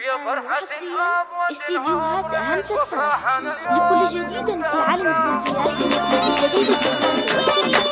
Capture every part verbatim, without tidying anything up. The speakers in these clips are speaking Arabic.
حصريا استديوهات همسة فرح لكل جديد في عالم الصوتيات جديد الفنانات والشركات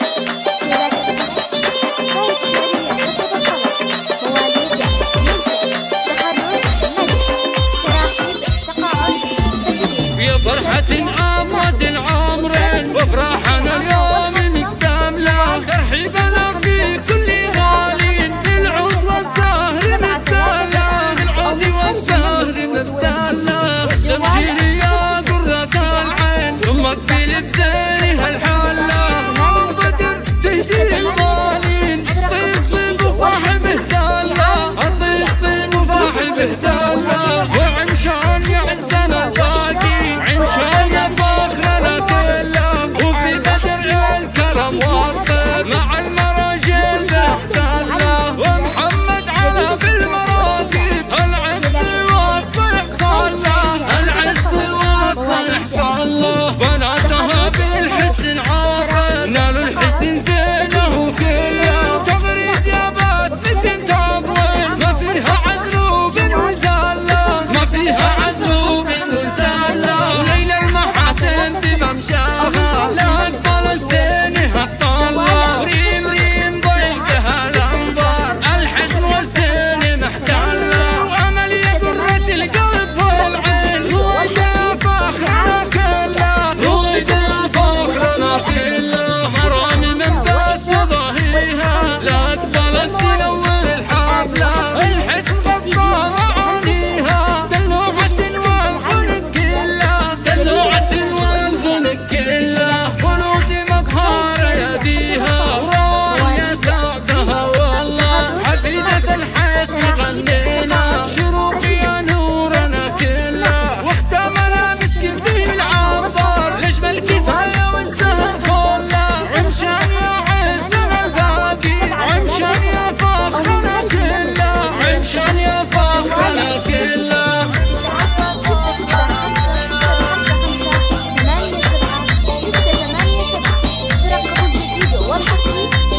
شباب صوت شعرية حسب الطلب مواليد منتج تخرج نجم تراحيب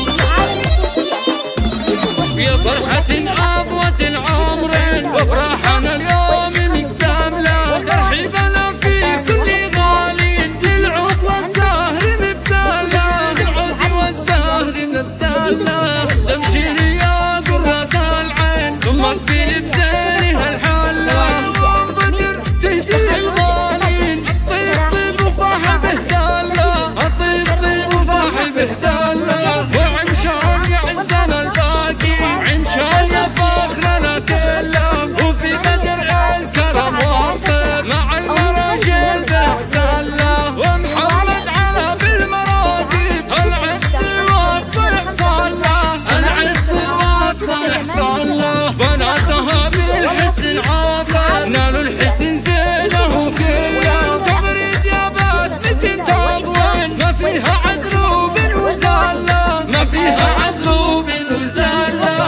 تقاعد تدريب يا فرحة أبعد العمرين وفرحنا اليوم نقدم له ترحيبنا في كل يا فرحة أبوة العمرين وفرحنا اليوم نقدم له ترحيبنا في كل غالي للعود والزهر نبدله للعود والزهر نبدله تمشي يا قرة العين أمك بلبسانها الحلة وانبدر تهدي الغالين الطيب طيب وفاح بهدله الطيب طيب وفاح بهدله وعمشان يعزنا الباقي عمشان فخرنا كله وفي بدر الكرم واطر مع المراجل تحتله ومحمد على بالمراقب العز والصلح صله العز والصلح صله بناتها بالحسن عاطر نالوا الحسن زينه كله تبريد يا بسمة تضوين ما فيها عذروب وزله ما فيها عذروب وزله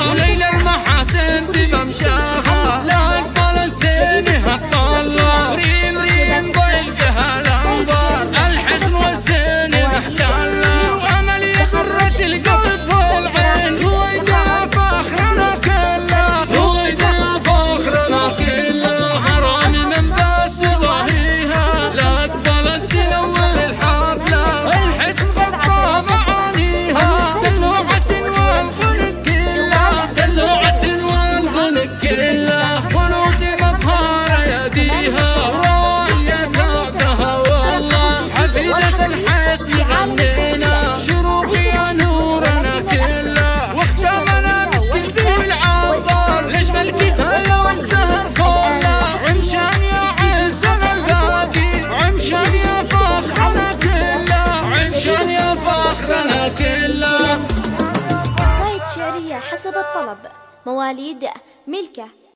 بممشاها لا اقبل زينها الطله ريم ريم ضيقها الانظار الحسن والزين محتله وامل يا قرة القلب والعين رويدا فخرنا كله رويدا فخرنا كله حرامي من بس ظهريها لا اقبل تنور الحفله الحسن خطه معانيها دلوعة والخلق كله دلوعة كلها خلود مطهرة يديها روح يا سعدها والله حفيدة الحسن غنينا شروق يا نورنا كلها واختم ملابس كل العنبر نجم الكفاية والزهر فولا عمشان يا عزنا الباقي عمشان يا فخرنا كلها عمشان يا فخرنا كلها قصائد شعرية حسب الطلب مواليد ملكة.